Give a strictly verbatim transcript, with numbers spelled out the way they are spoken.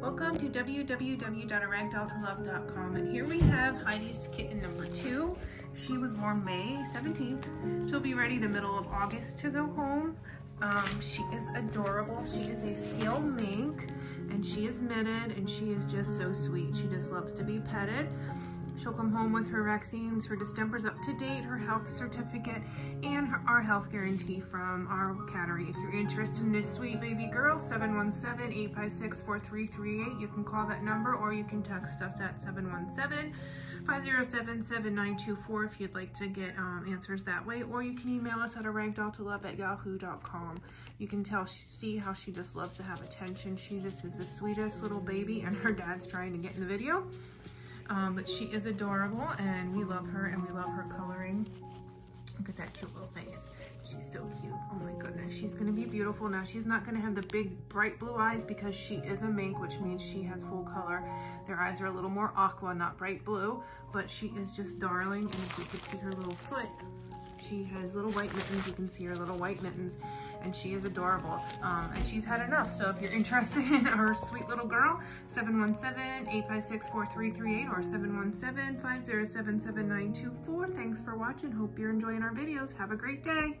Welcome to w w w dot a ragdoll to love dot com, and here we have Heidi's kitten number two. She was born May seventeenth. She'll be ready the middle of August to go home. Um, she is adorable. She is a seal mink, and she is mitted, and she is just so sweet. She just loves to be petted. She'll come home with her vaccines, her distemper's up to date, her health certificate, and her, our health guarantee from our cattery. If you're interested in this sweet baby girl, seven one seven, eight five six, four three three eight. You can call that number, or you can text us at seven one seven, five zero seven, seven nine two four if you'd like to get um, answers that way, or you can email us at a ragdoll to love at yahoo dot com. You can tell, see how she just loves to have attention. She just is the sweetest little baby, and her dad's trying to get in the video. Um, but she is adorable, and we love her, and we love her coloring. Look at that cute little face. She's so cute. Oh my goodness. She's going to be beautiful. Now, she's not going to have the big, bright blue eyes because she is a mink, which means she has full color. Their eyes are a little more aqua, not bright blue, but she is just darling. And if you could see her little foot, she has little white mittens. You can see her little white mittens, and she is adorable. Um, and she's had enough. So if you're interested in her sweet little girl, seven one seven, eight five six, four three three eight or seven one seven, five zero seven, seven nine two four. Thanks for watching. Hope you're enjoying our videos. Have a great day.